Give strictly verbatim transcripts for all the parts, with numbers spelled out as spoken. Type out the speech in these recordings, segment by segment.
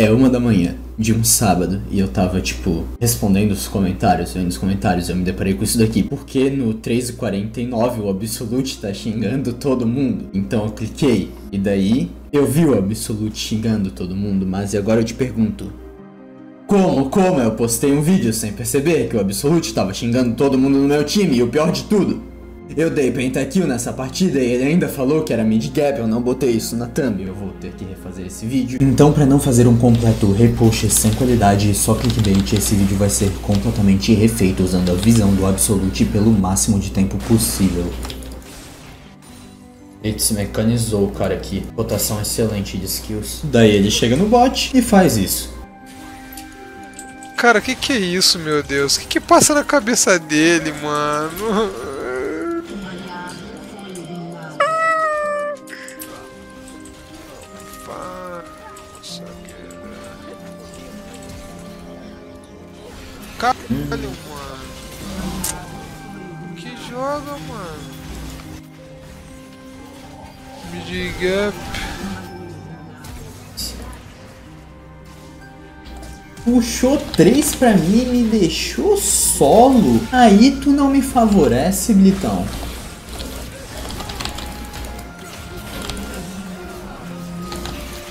É uma da manhã, de um sábado, e eu tava, tipo, respondendo os comentários, e nos comentários eu me deparei com isso daqui. Porque no três e quarenta e nove o Absolute tá xingando todo mundo? Então eu cliquei, e daí eu vi o Absolute xingando todo mundo, mas e agora eu te pergunto, como, como eu postei um vídeo sem perceber que o Absolute tava xingando todo mundo no meu time, e o pior de tudo, eu dei pentakill nessa partida e ele ainda falou que era mid-gap, eu não botei isso na thumb, eu vou ter que refazer esse vídeo. Então, pra não fazer um completo repost sem qualidade e só clickbait, esse vídeo vai ser completamente refeito usando a visão do Absolute pelo máximo de tempo possível. Ele se mecanizou o cara aqui, rotação excelente de skills. Daí ele chega no bot e faz isso. Cara, que que é isso, meu Deus? Que que passa na cabeça dele, mano? Caralho, mano. Que joga, mano. Mid gap. Puxou três pra mim e me deixou solo. Aí tu não me favorece, Blitão.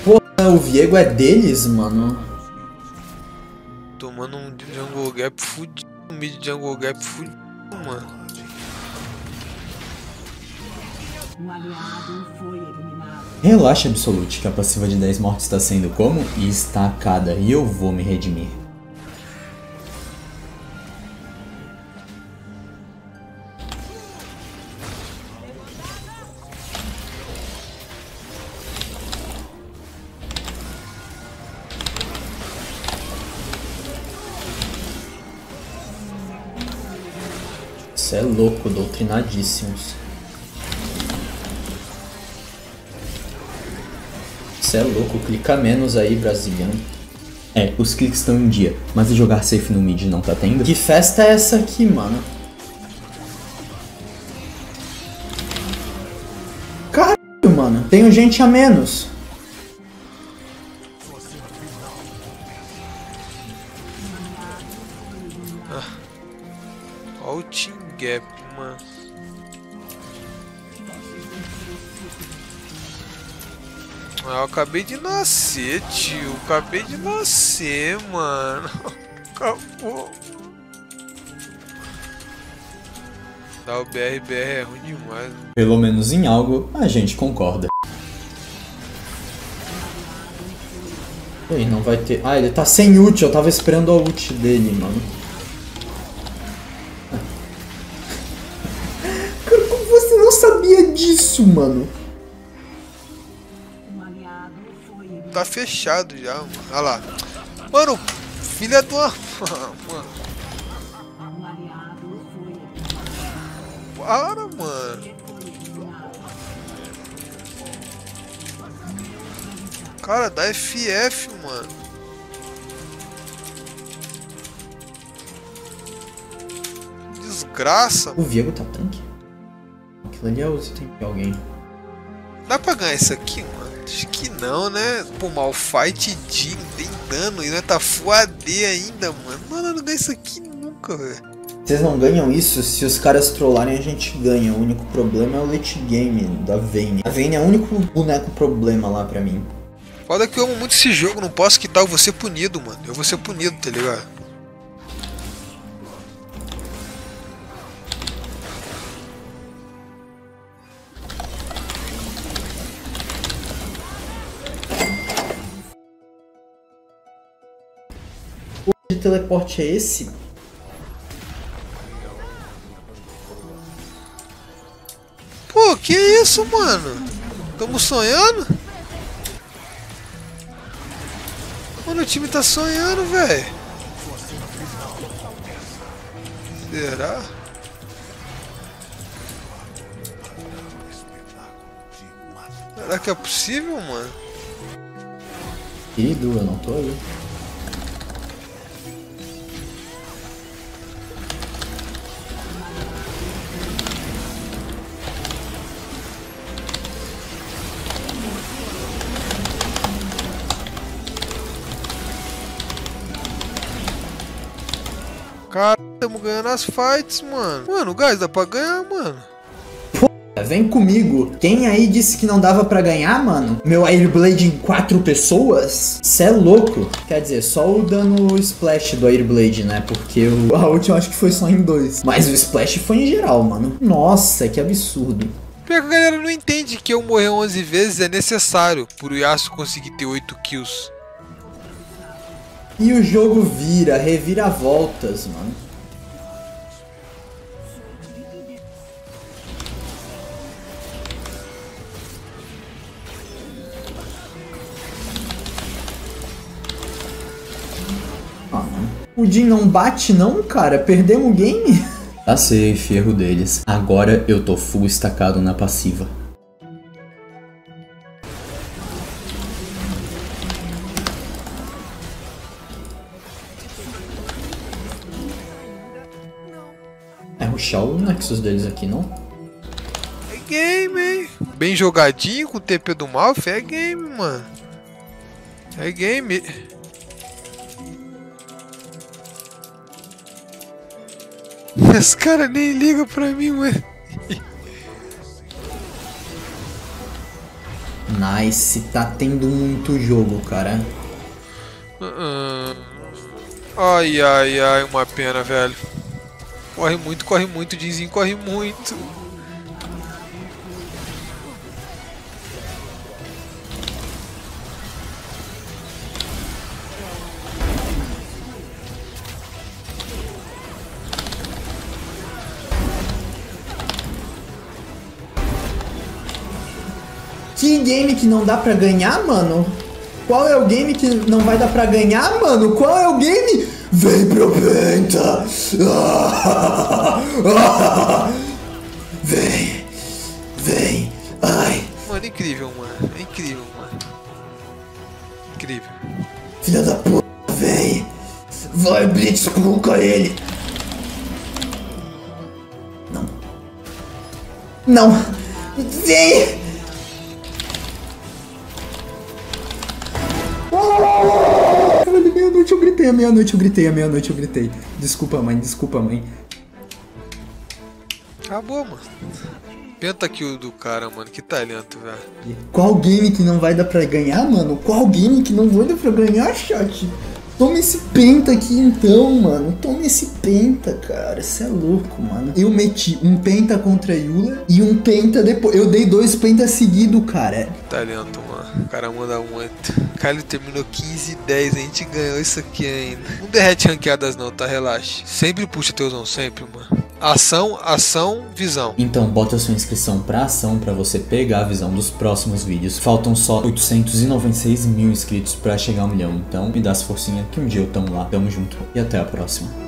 Porra, o Viego é deles, mano. Tomando um jungle gap fudido, um mid jungle gap fudido, mano. Relaxa, Absolute, que a passiva de dez mortes está sendo como? E estacada, e eu vou me redimir. Isso é louco, doutrinadíssimos. Isso é louco, clica menos aí, brasileiro. É, os cliques estão em dia, mas jogar safe no mid não tá tendo? Que festa é essa aqui, mano? Caralho, mano, tenho gente a menos. Olha o team gap, mano. Eu acabei de nascer, tio. Acabei de nascer, mano. Acabou. Dá o B R B R é ruim demais. Mano. Pelo menos em algo a gente concorda. Ele não vai ter. Ah, ele tá sem ult. Eu tava esperando a ult dele, mano. Isso, mano. Tá fechado já, mano. Olha lá. Mano, filha do... Mano. Para, mano. Cara, dá F F, mano. Desgraça. O Viego tá tanque? Ali é o item de alguém. Dá pra ganhar isso aqui, mano? Acho que não, né? Pô, Malphite e Jhin tem dano e não tá full A D ainda, mano. Mano, não ganha isso aqui nunca, velho. Vocês não ganham isso? Se os caras trollarem, a gente ganha. O único problema é o late game da Vayne. A Vayne é o único boneco problema lá pra mim. Foda que eu amo muito esse jogo, não posso quitar, eu vou ser punido, mano. Eu vou ser punido, tá ligado? Que teleporte é esse? Pô, que isso, mano? Tamo sonhando? Mano, o time tá sonhando, velho. Será? Será que é possível, mano? Querido, eu não tô aí. Cara, estamos ganhando as fights, mano. Mano, guys, dá pra ganhar, mano. Vem comigo. Quem aí disse que não dava pra ganhar, mano? Meu Airblade em quatro pessoas? Cê é louco. Quer dizer, só o dano splash do Airblade, né? Porque o... a última acho que foi só em dois. Mas o splash foi em geral, mano. Nossa, que absurdo. Pior que a galera não entende que eu morrer onze vezes é necessário pro Yasuo conseguir ter oito kills. E o jogo vira, revira voltas, mano. O Jhin não bate não, cara? Perdemos o game? Tá safe, erro deles. Agora eu tô full estacado na passiva. É rushar o Nexus deles aqui, não? É game, hein? Bem jogadinho com o T P do Malphite, é game, mano. É game. Os caras nem ligam pra mim, mano. Nice, tá tendo muito jogo, cara. Uh-uh. Ai, ai, ai, uma pena, velho. Corre muito, corre muito, Gizinho, corre muito. Que game que não dá pra ganhar, mano? Qual é o game que não vai dar pra ganhar, mano? Qual é o game? Vem pro Penta! Ah, ah, vem! Vem! Ai! Mano, incrível, mano. É incrível, mano. Incrível. Filha da puta, vem! Vai, Blitz, coloca ele! Não. Não! Vem! Meia-noite eu gritei, meia-noite eu gritei, meia-noite eu gritei. Desculpa, mãe, desculpa, mãe. Acabou, mano. Penta kill do cara, mano, que talento, velho. Qual game que não vai dar pra ganhar, mano? Qual game que não vai dar pra ganhar, chat? Toma esse penta aqui então, mano. Toma esse penta, cara. Isso é louco, mano. Eu meti um penta contra a Yula e um penta depois. Eu dei dois pentas seguido, cara. Talento, mano. O cara manda muito. O Caio terminou quinze e dez. A gente ganhou isso aqui ainda. Não derrete ranqueadas não, tá? Relaxa. Sempre puxa teuzão, sempre, mano. Ação, ação, visão. Então bota sua inscrição pra ação pra você pegar a visão dos próximos vídeos. Faltam só oitocentos e noventa e seis mil inscritos pra chegar a um milhão. Então me dá as forcinhas que um dia eu tamo lá. Tamo junto e até a próxima.